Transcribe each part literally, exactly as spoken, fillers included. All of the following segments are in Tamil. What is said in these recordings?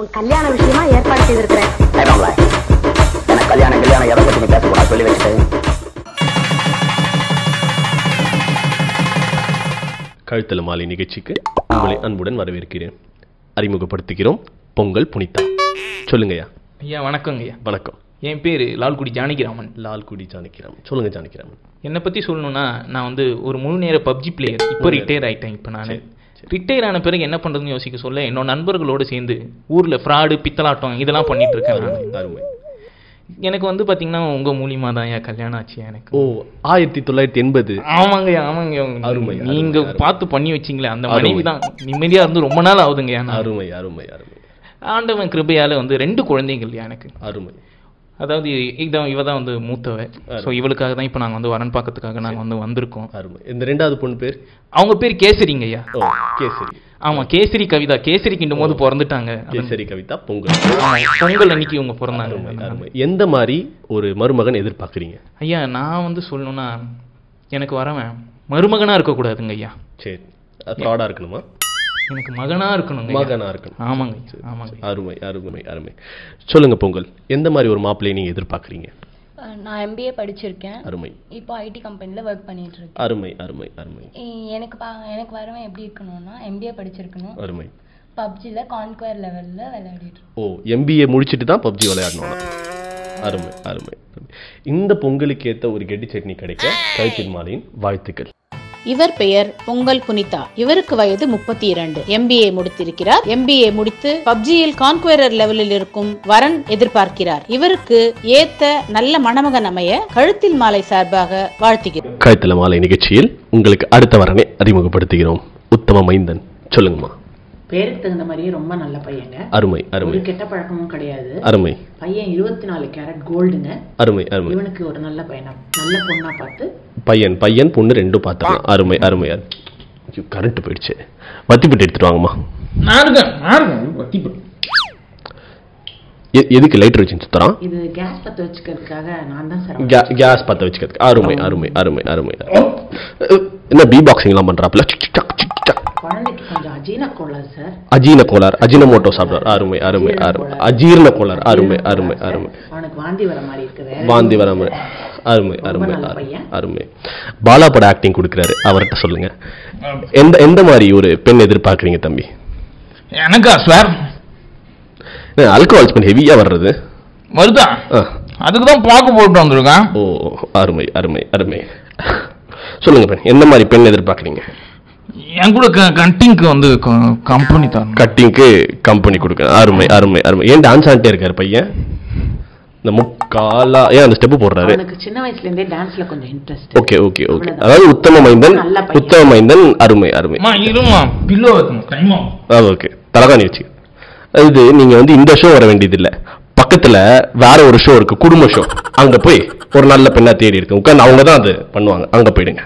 உன் கல்யாண விஷயமா ஏற்பாடு செய்திருக்கிறேன். எனக்கு கல்யாணம் கல்யாணம் எதை பற்றி பேசக்கூடாது சொல்லி வச்சுட்டேன். கழுத்தல மாலை நிகழ்ச்சிக்கு உங்களை அன்புடன் வரவேற்கிறேன். அறிமுகப்படுத்துகிறோம் பொங்கல் புனிதா. சொல்லுங்கய்யா. ஐயா வணக்கங்க. ஐயா வணக்கம். என் பேர் லால்குடி ஜானகிராமன். லால்குடி ஜானகிராமன். சொல்லுங்கள் ஜானகிராமன். என்னை பற்றி சொல்லணும்னா நான் வந்து ஒரு முழு நேர பப்ஜி பிளேயர். இப்போ ரிட்டையர் ஆகிட்டேன். இப்போ நான் ரிட்டையர் ஆன பிறகு என்ன பண்ணுறதுன்னு யோசிக்க சொல்ல என்னோட நண்பர்களோடு சேர்ந்து ஊரில் ஃப்ராடு பித்தலாட்டம் இதெல்லாம் பண்ணிட்டு இருக்கேன். அருமை. எனக்கு வந்து பார்த்தீங்கன்னா உங்கள் மூலியமாக தான் ஐயா கல்யாணம் ஆச்சு எனக்கு. ஓ ஆயிரத்தி தொள்ளாயிரத்தி எண்பது ஆமாங்கய்யா. ஆமாங்கய்யா. அருமை. நீங்கள் பார்த்து பண்ணி வச்சிங்களே அந்த மனைவி தான் நிம்மதியாக இருந்து ரொம்ப நாள் ஆகுதுங்கய்யா. அருமை அருமை அருமை. ஆண்டவன் கிருபையால் வந்து ரெண்டு குழந்தைங்கள்யா எனக்கு. அருமை. அதாவது இதான் இவ தான் வந்து மூத்தவ. ஸோ இவளுக்காக தான் இப்போ நாங்கள் வந்து வரன் பார்க்கறதுக்காக நாங்கள் வந்து வந்திருக்கோம். அருமை. இந்த ரெண்டாவது பொண்ணு பேர் அவங்க பேர் கேசரிங்க ஐயா. கேசரி. ஆமாம் கேசரி கவிதா. கேசரி கிண்டும் போது பிறந்துட்டாங்க. கேசரி கவிதா பொங்கல் பொங்கல் அன்னைக்கு இவங்க பிறந்தாங்க. எந்த மாதிரி ஒரு மருமகன் எதிர்பார்க்குறீங்க ஐயா? நான் வந்து சொல்லணும்னா எனக்கு வரவன் மருமகனாக இருக்கக்கூடாதுங்க ஐயா. சரி. ஃப்ராடாக இருக்கணுமா? எனக்கு மகனா இருக்கணும். மகனா இருக்கணும். ஆமாங்க ஆமாங்க. அருமை அருமை அருமை. சொல்லுங்க பொங்கல், எந்த மாதிரி ஒரு மாப்பிள்ளையை நீங்க எதிர்பார்க்குறீங்க? நான் எம்பிஏ படிச்சிருக்கேன். அருமை. இப்போ ஐடி கம்பெனியில் ஒர்க் பண்ணிட்டு இருக்கேன். அருமை அருமை அருமை. எனக்கு எனக்கு வரவன் எப்படி இருக்கணும்னா எம்பிஏ படிச்சிருக்கணும். அருமை. பப்ஜியில் கான்குவர் லெவலில் விளையாடிட்டு. ஓ எம்பிஏ முடிச்சுட்டு தான் பப்ஜி விளையாடணும். அருமை அருமை. இந்த பொங்கலுக்கு ஏற்ற ஒரு கெட்டி சட்னி கிடைக்க கைத்தின் மாலையின் வாழ்த்துக்கள். இவர் பெயர் பொங்கல் புனிதா. இவருக்கு வயது முப்பத்தி இரண்டு. எம்பிஏ முடித்திருக்கிறார். எம்பிஏ முடித்து பப்ஜியில் கான்குவரர் லெவலில் இருக்கும் வரன் எதிர்பார்க்கிறார். இவருக்கு ஏத்த நல்ல மணமகன் அமைய கழுத்தில் மாலை சார்பாக வாழ்த்துகிறோம். கழுத்தில் மாலை நிகழ்ச்சியில் உங்களுக்கு அடுத்த வரனை அறிமுகப்படுத்துகிறோம். உத்தம மைந்தன். சொல்லுங்கம்மா. பேருக்கு தகுந்த மாதிரியே ரொம்ப நல்ல பையங்க. அருமை அருமை. கெட்ட பழக்கமும் கிடையாது. அருமை. பையன் இருபத்தி நாலு கேரட் கோல்டுங்க. அருமை அருமை. இவனுக்கு ஒரு நல்ல பையனா நல்ல பொண்ணா பார்த்து பையன் பையன் பொண்ணு ரெண்டும் பார்த்துக்கலாம். அருமை அருமை. கரண்ட் போயிடுச்சு. வத்திப்பட்டு எடுத்துட்டு வாங்கம்மா. எதுக்கு லைட்டர் வச்சு சுத்தறான்? இது கேஸ் பத்த வச்சுக்கிறதுக்காக நான் தான் சார். கேஸ் பத்த வச்சுக்கிறதுக்கு. அருமை அருமை அருமை அருமை. என்ன பீ பாக்ஸிங்லாம் பண்றாப்ல? அஜீர்ண கோளாறு அஜீனமோட்டோ சாப்பிடுறார். அருமை அருமை அருமை. அஜீர்ண கோளாறு. அருமை அருமை அருமை. வாந்தி வர மாதிரி. அருமை அருமை அருமை. பாலா பட ஆக்டிங் கொடுக்குறாரு, அவர்கிட்ட சொல்லுங்க. எந்த எந்த மாதிரி ஒரு பெண் எதிர்பார்க்குறீங்க தம்பி? எனக்கா சார் ஆல்கஹால் ஹெவியாக வர்றது வருதா? அதுக்கு தான் பார்க்க போட்டு வந்துருக்கேன். ஓ அருமை அருமை அருமை. சொல்லுங்க பெண், எந்த மாதிரி பெண் எதிர்பார்க்குறீங்க? என் கூட கட்டிங்க்கு வந்து கம்பெனி தான். கட்டிங்க்கு கம்பெனி கொடுக்குறேன். அருமை அருமை அருமை. ஏன் டான்ஸ் ஆண்டே இருக்காரு பையன்? இந்த முக்காலா ஏன் அந்த ஸ்டெப்பு போடுறாரு? எனக்கு சின்ன வயசுல இருந்தே டான்ஸ்ல கொஞ்சம் இன்ட்ரெஸ்ட். Okay okay okay. அதாவது உத்தம மைந்தன். உத்தம மைந்தன். அருமை அருமை. இருமா பில்லோ டைமா. ஓகே தலகாணி வச்சு. இது நீங்க வந்து இந்த ஷோ வர வேண்டியது இல்லை, பக்கத்துல வேற ஒரு ஷோ இருக்கு குடும்ப ஷோ, அங்க போய் ஒரு நல்ல பெண்ணா தேடி இருக்கு உட்கார்ந்து அவங்க தான் அது பண்ணுவாங்க, அங்க போயிடுங்க.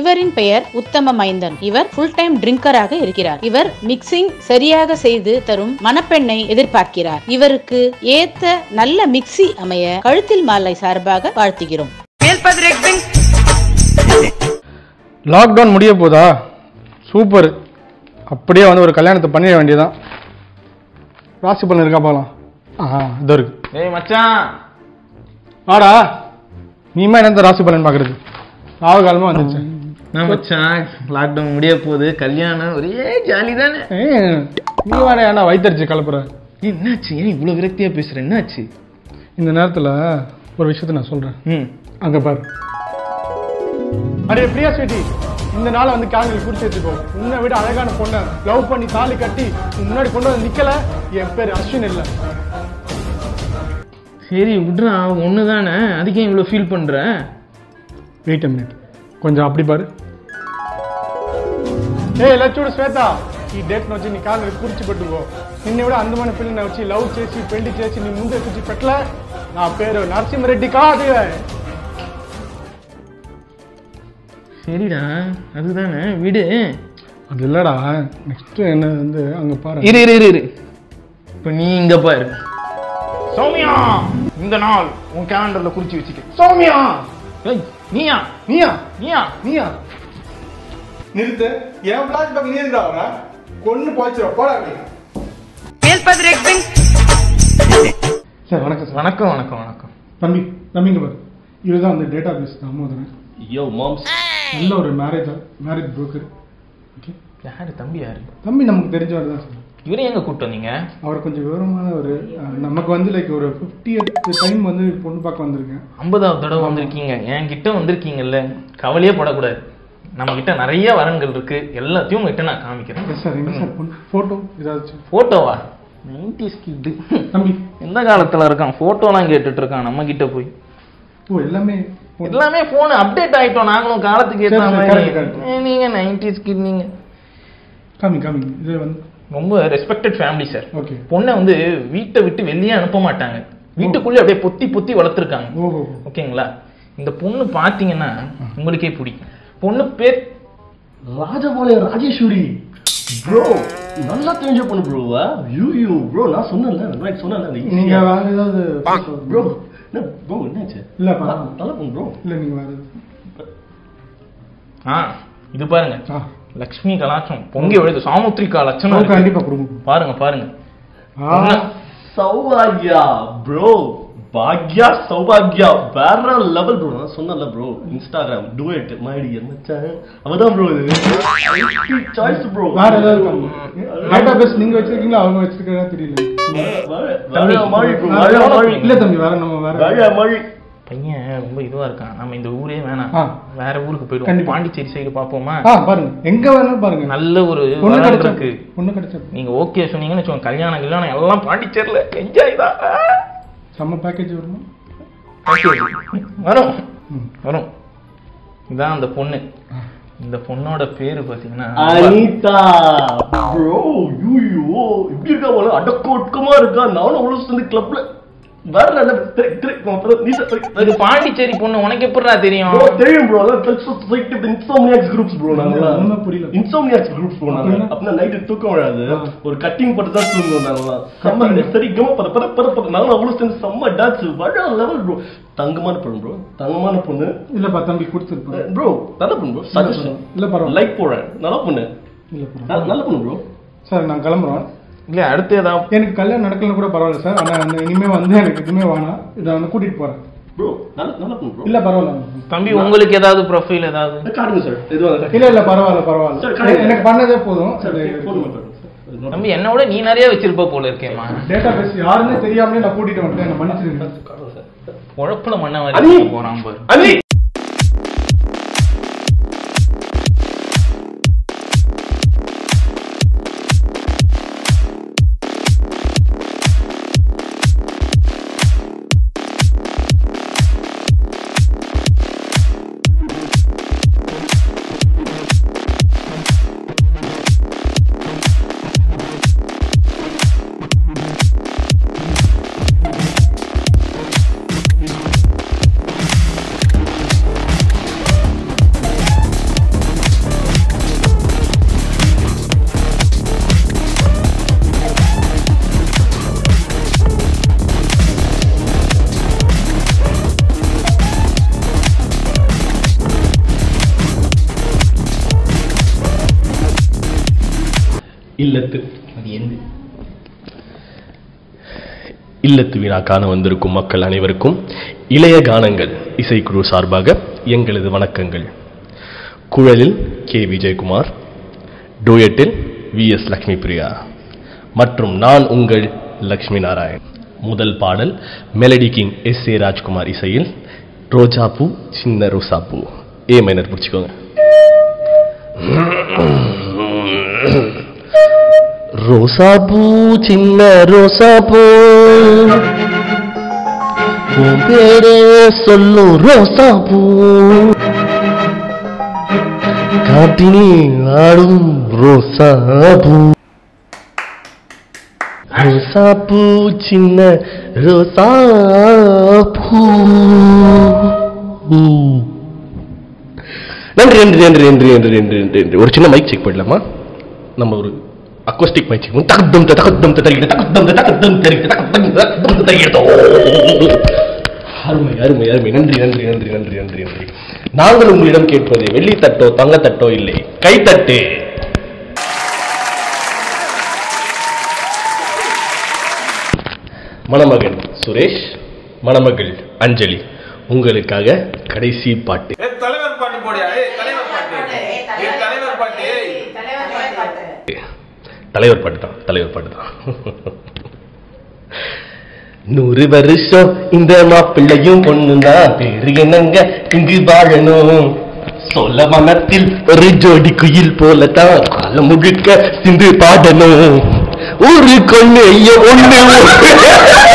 இவரின் பெயர் உத்தம மைந்தன். இவர் ஃபுல் டைம் ட்ரிங்கராக இருக்கிறார். இவர் மிக்சிங் சரியாக செய்து தரும் மணப்பெண்ணை எதிர்பார்க்கிறார். இவருக்கு ஏத்த நல்ல மிக்சி அமைய கழுத்தில் மாலை சார்பாக வாழ்த்துகிறோம். லாக்டவுன் முடிய போதா? சூப்பர். அப்படியே வந்து ஒரு கல்யாணத்தை பண்ணிட வேண்டியதான். ராசி பண்ண இருக்கா பார்க்கலாம். ஆ இதோ இருக்கு. ஏய் மச்சான் வாடா. நீமா என்ன ராசி பலன் பார்க்குறது? ஆவு காலமாக வந்துச்சு. நான் மச்சான் லாக்டவுன் முடிய போகுது, கல்யாணம் ஒரே ஜாலி தானே. நீ வாடா ஏன்னா வயிற்றுச்சு கலப்புற. என்னாச்சு ஏன் இவ்வளோ விரக்தியாக பேசுகிற? என்னாச்சு? இந்த நேரத்தில் ஒரு விஷயத்த நான் சொல்கிறேன். ம் அங்கே பாரு. அடே பிரியா ஸ்வீட்டி, இந்த நாளை வந்து கேலண்டர் குறிச்சு வச்சுக்கோ. உன்னை விட அழகான பொண்ணை லவ் பண்ணி தாலி கட்டி முன்னாடி கொண்டு வந்து நிக்கல என் பேர் அஸ்வின் இல்லை. சரி விட்றா ஒன்று தானே, அதுக்கே இவ்வளோ ஃபீல் பண்ணுற? வெயிட் அ மினிட், கொஞ்சம் அப்படி பாரு. ஏய் லட்சோட ஸ்வேதா, ఈ డేట్ నుంచి నీ కాళ్ళు కూర్చిపెట్టుకో. నిన్న కూడా అందమైన పిల్లని వచ్చి లవ్ చేసి పెళ్లి చేసి నీ ముందే కూర్చి పెట్టలే. నా పేరు నరసింహరెడ్డి కాదు. சரிடா அதுதானே வீடு. அது இல்லடா நெக்ஸ்ட் என்ன வந்து அங்க பாரு. இரு இரு இரு இப்போ நீ இங்க பாரு. சௌமியா, இந்த நாள் உன் கேலண்டர்ல குறிச்சு வச்சுக்க. சௌமியா. ஏய் நீயா நீயா நீயா நீயா நிறுத்து. என் பிளாக் பேக் நீ இருந்தா கொன்னு போச்சுடா போடா. இருப்பது ரெக்விங் சார். வணக்கம் சார். வணக்கம் வணக்கம் வணக்கம் தம்பி. தம்பிங்க பாரு, இவதான் அந்த டேட்டாபேஸ் தாமோதரன். யோ மாம்ஸ், நல்ல ஒரு மேரேஜ் மேரேஜ் புரோக்கர். ஓகே, யாரு தம்பி? யாரு தம்பி? நமக்கு தெரிஞ்சவர் தான் சார். இவரே எங்க கூப்பிட்டு வந்தீங்க? அவர் கொஞ்சம் விவரமான ஒரு, நமக்கு வந்து லைக் ஒரு ஃபிஃப்டியத் டைம் வந்து பொண்ணு பார்க்க வந்திருக்கேன். ஐம்பதாவது தடவை வந்திருக்கீங்க, என் கிட்ட வந்திருக்கீங்கல்ல, கவலையே படக்கூடாது. நம்ம கிட்ட நிறைய வரன்கள் இருக்கு, எல்லாத்தையும் உங்ககிட்ட நான் காமிக்கிறேன். போட்டோ ஏதாச்சும்? போட்டோவா? நைன்டிஸ் கிட்டு தம்பி, எந்த காலத்துல இருக்கான்? போட்டோலாம் கேட்டுட்டு இருக்கான் நம்ம கிட்ட போய். ஓ, எல்லாமே எல்லாமே போன் அப்டேட் ஆயிட்டோம். நாங்களும் காலத்துக்கு ஏற்ற மாதிரி. நீங்க நைன்டிஸ் கிட், நீங்க காமி காமி. இது வந்து ரொம்ப ரெஸ்பெக்டட் ஃபேமிலி சார். ஓகே, பொண்ணை வந்து வீட்டை விட்டு வெளியே அனுப்ப மாட்டாங்க, வீட்டுக்குள்ளே அப்படியே பொத்தி பொத்தி வளர்த்துருக்காங்க. ஓகேங்களா? இந்த பொண்ணு பார்த்தீங்கன்னா உங்களுக்கே பிடிக்கும். பொண்ணு பேர் ராஜபாளைய ராஜேஸ்வரி. ப்ரோ, நல்லா தெரிஞ்ச பொண்ணு ப்ரோவா? யூ யூ ப்ரோ, நான் சொன்னேன் சொன்னேன் நீங்கள் வேறு ஏதாவது ப்ரோ? இல்லை ப்ரோ, என்னாச்சு? இல்லை நல்லா பொண்ணு ப்ரோ. இல்லை நீங்கள் வேறு ஆ இது பாருங்க, லக்ஷ்மி கலாச்சம் பொங்கி விழுது. சாமுத்திரிகா லட்சணம் கண்டிப்பா கொடுங்க. பாருங்க பாருங்க, சௌபாக்யா ப்ரோ. பாக்யா சௌபாக்யா வேற லெவல் ப்ரோ. நான் சொன்னல ப்ரோ, இன்ஸ்டாகிராம் டூயட் மைடி என்னச்சா அவதான் ப்ரோ. இது சாய்ஸ் ப்ரோ. வேற ஏதாவது டேட்டாபேஸ் நீங்க வச்சிருக்கீங்களா? அவங்க வச்சிருக்காங்க தெரியல. வேற மாரி ப்ரோ, வேற மாரி. இல்ல தம்பி, வேற நம்ம வேற வேற மாரி. பையன் ரொம்ப இதுவா இருக்கான். நம்ம இந்த ஊரே வேணாம், வேற ஊருக்கு போயிடுவோம். பாண்டிச்சேரி சைடு பாப்போமா? பாருங்க, எங்க வேணாலும் பாருங்க. நல்ல ஒரு இருக்கு. ஒண்ணு கிடைச்சா நீங்க ஓகே சொன்னீங்கன்னு கல்யாணம் கல்யாணம் எல்லாம் பாண்டிச்சேரியில என்ஜாய் தான். செம்ம பேக்கேஜ் வரும் வரும் வரும். இதான் அந்த பொண்ணு. இந்த பொண்ணோட பேரு பாத்தீங்கன்னா அனிதா ப்ரோ. யூயோ, இப்படி இருக்கா? அடக்கோட்கமா இருக்கா? நானும் அவ்வளவு சேர்ந்து கிளப்ல பாண்டிச்சேரி பொண்ணு. உனக்கு எப்படிடா தெரியும்? தெரியும் ப்ரோ, இன்சோம்னியாக்ஸ் குரூப்ஸ் ப்ரோ. நாங்களா புரியல, இன்சோம்னியாக்ஸ் குரூப்ஸ் ப்ரோ. நாங்க அப்படின்னா நைட்டு தூக்கம் வராது, ஒரு கட்டிங் போட்டு தான் தூங்குவோம். நாங்களா செம்ம சரிக்கமா பத பத பத பத நாங்களும் அவ்வளோ சேர்ந்து செம்ம டான்ஸ். வர லெவல் ப்ரோ. தங்கமான பொண்ணு ப்ரோ, தங்கமான பொண்ணு. இல்லப்பா தம்பி, கொடுத்துருப்பேன் ப்ரோ. நல்ல பொண்ணு ப்ரோ. சஜஷன் இல்லை பரவாயில்ல, லைக் போடுறேன். நல்ல பொண்ணு, நல்ல பொண்ணு ப்ரோ. சார், நான் கிளம்புறோம். இல்ல அடுத்து ஏதாவது எனக்கு கல்யாணம் நடக்கல கூட பரவாயில்ல சார். ஆனா இனிமே வந்து எனக்கு எதுவுமே வேணாம். இதை வந்து கூட்டிட்டு போறேன் ப்ரோ. இல்ல பரவாயில்ல தம்பி, உங்களுக்கு ஏதாவது ப்ரொஃபைல் ஏதாவது காட்டுங்க சார். இல்ல இல்ல பரவாயில்ல பரவாயில்ல, எனக்கு பண்ணதே போதும். தம்பி, என்னோட நீ நிறைய வச்சிருப்ப போல இருக்கேம்மா. டேட்டா பேஸ் யாருன்னு தெரியாமலே நான் கூட்டிட்டு வந்துட்டேன். என்ன மன்னிச்சிருங்க. உழப்புல மண்ண வரைய போறான் பாரு. இல்லத்து இல்லத்து வினா காண வந்திருக்கும் மக்கள் அனைவருக்கும் இளைய கானங்கள் இசைக்குழு சார்பாக எங்களது வணக்கங்கள். குழலில் கே விஜயகுமார், டூயட்டில் வி எஸ் லக்ஷ்மி பிரியா மற்றும் நான் உங்கள் லக்ஷ்மி நாராயண். முதல் பாடல் melody king S A Rajkumar இசையில் ரோஜாப்பூ சின்ன ரோசாப்பூ. ஏ மைனர் பிடிச்சிக்கோங்க. ரோசாபூ சின்ன ரோசாபூ, உன் பேரே சொல்லும் ரோசாபூ, காட்டினி ஆடும் ரோசாபூ. ரோசாப்பூ சின்ன ரோசாபூ. நன்றி நன்றி நன்றி நன்றி நன்றி நன்றி நன்றி. ஒரு சின்ன மைக் செக் பண்ணலாமா? நம்ம ஒரு அக்கோஸ்டிக் மைக் செக். தகதம் தகதம் தரிகிட தகதம் தகதம் தரிகிட தகதம் தகதம் தரிகிட. அருமை அருமை அருமை. நன்றி நன்றி நன்றி நன்றி நன்றி நன்றி. நாங்கள் உங்களிடம் கேட்பது வெள்ளி தட்டோ தங்க தட்டோ இல்லை, கைத்தட்டு. மணமகன் சுரேஷ், மணமகள் அஞ்சலி உங்களுக்காக கடைசி பாட்டு. தலைவர் பாட்டு போடியா? தலைவர் பாட்டு, தலைவர் பாட்டு தான், தலைவர் பாட்டு தான். நூறு வருஷம் இந்த மாப்பிள்ளையும் பொண்ணுதான், பேரு என்னங்க இங்கு வாழணும். சொல்ல மனத்தில் ஒரு ஜோடி குயில் போலதான், காலம் முழுக்க சிந்து பாடணும். ஒரு கொள்ளைய ஒண்ணு